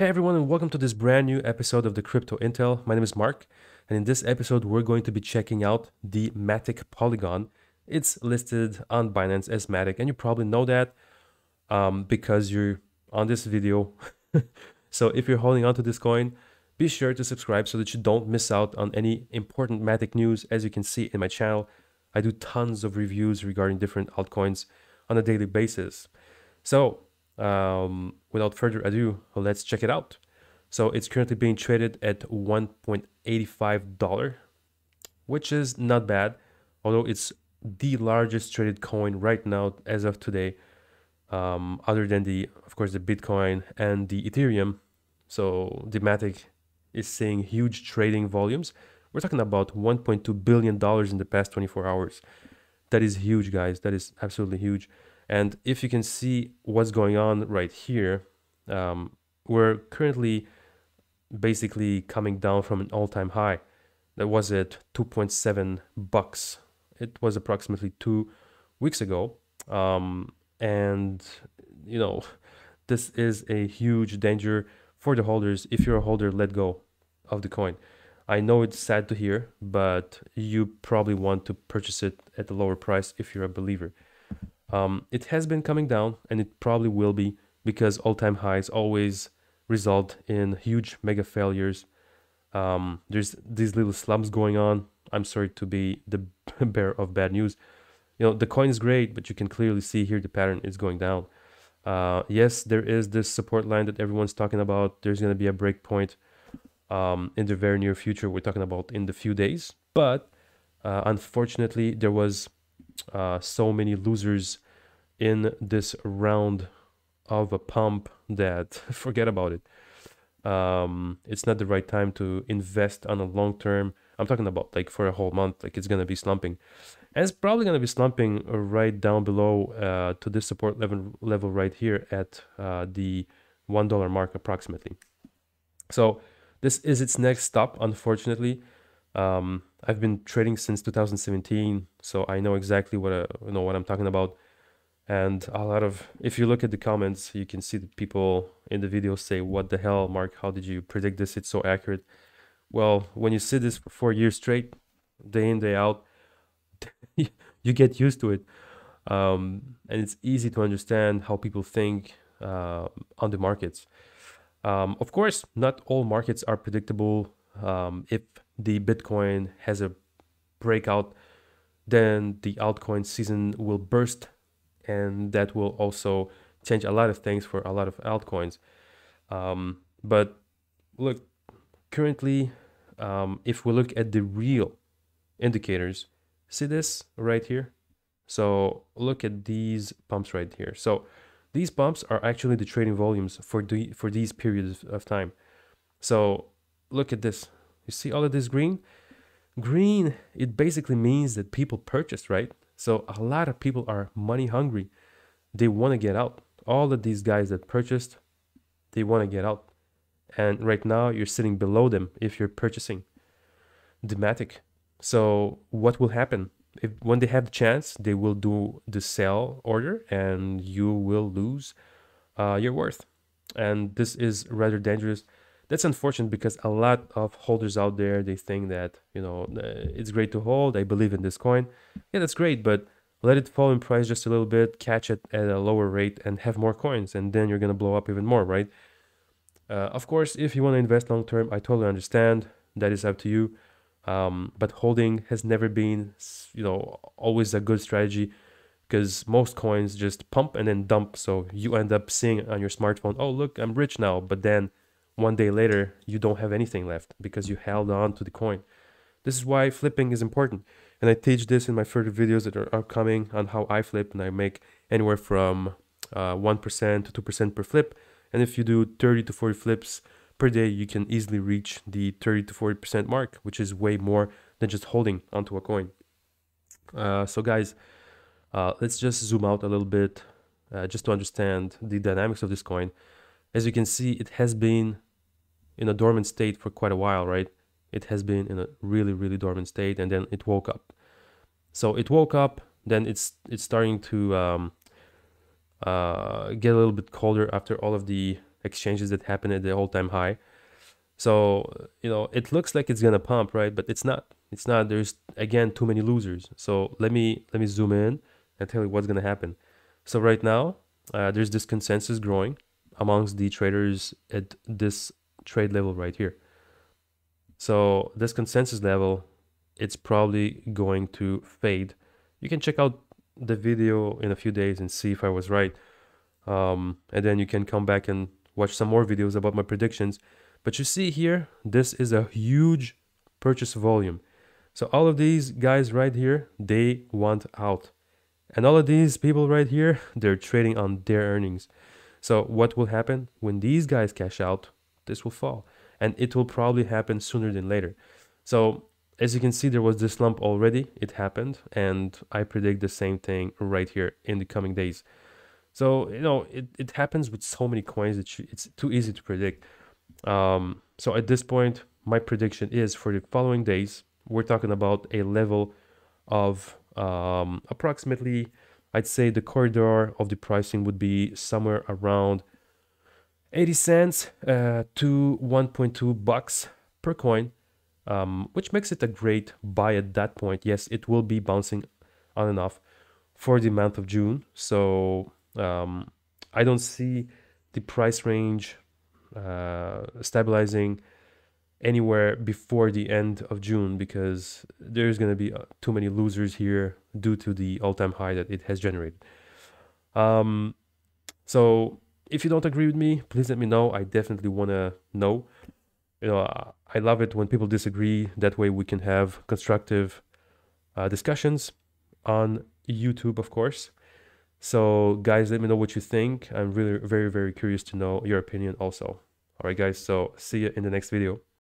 Hey everyone, and welcome to this brand new episode of the Crypto Intel. My name is Mark, and in this episode we're going to be checking out the Matic Polygon. It's listed on Binance as Matic, and you probably know that because you're on this video. So if you're holding on to this coin, be sure to subscribe so that you don't miss out on any important Matic news. As you can see in my channel, I do tons of reviews regarding different altcoins on a daily basis. So without further ado, let's check it out. So it's currently being traded at $1.85, which is not bad, although it's the largest traded coin right now as of today, other than of course the Bitcoin and the Ethereum. So the Matic is seeing huge trading volumes. We're talking about $1.2 billion in the past 24 hours. That is huge, guys. That is absolutely huge. And if you can see what's going on right here, we're currently basically coming down from an all-time high. That was at $2.7. It was approximately 2 weeks ago. And, you know, this is a huge danger for the holders. If you're a holder, let go of the coin. I know it's sad to hear, but you probably want to purchase it at a lower price if you're a believer. It has been coming down, and it probably will be, because all-time highs always result in huge mega failures. There's these little slumps going on. I'm sorry to be the bearer of bad news. You know, the coin is great, but you can clearly see here the pattern is going down. Yes, there is this support line that everyone's talking about. There's going to be a breakpoint in the very near future. We're talking about in the few days. But unfortunately, there was so many losers in this round of a pump that forget about it. It's not the right time to invest on a long term. I'm talking about like for a whole month. Like, it's gonna be slumping, and it's probably gonna be slumping right down below to this support level right here at the $1 mark approximately. So this is its next stop, unfortunately. I've been trading since 2017, so I know exactly what I'm talking about. And a lot of, if you look at the comments, you can see that people in the video say, "What the hell, Mark? How did you predict this? It's so accurate." Well, when you see this for 4 years straight, day in, day out, you get used to it. And it's easy to understand how people think on the markets. Of course, not all markets are predictable. If the Bitcoin has a breakout, then the altcoin season will burst, and that will also change a lot of things for a lot of altcoins. But look, currently, if we look at the real indicators, see this right here? So look at these pumps right here. So these pumps are actually the trading volumes for these periods of time. So look at this. You see all of this green? Green, it basically means that people purchased, right? So a lot of people are money hungry. They want to get out. All of these guys that purchased, they want to get out. And right now you're sitting below them if you're purchasing the Matic. So what will happen? When they have the chance, they will do the sell order, and you will lose your worth. And this is rather dangerous. That's unfortunate, because a lot of holders out there, they think that, you know, it's great to hold. I believe in this coin. Yeah, that's great, but let it fall in price just a little bit, catch it at a lower rate, and have more coins, and then you're going to blow up even more, right? Of course, if you want to invest long term, I totally understand. That is up to you. But holding has never been, you know, always a good strategy, because most coins just pump and then dump. So you end up seeing on your smartphone, "Oh, look, I'm rich now," but then one day later, you don't have anything left because you held on to the coin. This is why flipping is important. And I teach this in my further videos that are upcoming on how I flip, and I make anywhere from 1% to 2% per flip. And if you do 30 to 40 flips per day, you can easily reach the 30 to 40% mark, which is way more than just holding onto a coin. So guys, let's just zoom out a little bit just to understand the dynamics of this coin. As you can see, it has been in a dormant state for quite a while, right? It has been in a really, really dormant state, and then it woke up. So it woke up, then it's starting to get a little bit colder after all of the exchanges that happened at the all-time high. So, you know, it looks like it's gonna pump, right? But it's not. It's not. There's again too many losers. So let me zoom in and tell you what's gonna happen. So right now, there's this consensus growing amongst the traders at this trade level right here. So this consensus level, it's probably going to fade. You can check out the video in a few days and see if I was right. And then you can come back and watch some more videos about my predictions. But you see here, this is a huge purchase volume. So all of these guys right here, they want out. And all of these people right here, they're trading on their earnings. So what will happen when these guys cash out? This will fall. And it will probably happen sooner than later. So as you can see, there was this slump already. It happened. And I predict the same thing right here in the coming days. So, you know, it happens with so many coins that it's too easy to predict. So at this point, my prediction is for the following days, we're talking about a level of approximately, I'd say the corridor of the pricing would be somewhere around 80 cents to 1.2 bucks per coin, which makes it a great buy at that point. Yes, it will be bouncing on and off for the month of June. So I don't see the price range stabilizing anywhere before the end of June, because there's going to be too many losers here due to the all-time high that it has generated. So if you don't agree with me, please let me know. I definitely want to know. You know, I love it when people disagree. That way we can have constructive discussions on YouTube, of course. So guys, let me know what you think. I'm really very, very curious to know your opinion also. All right, guys, so see you in the next video.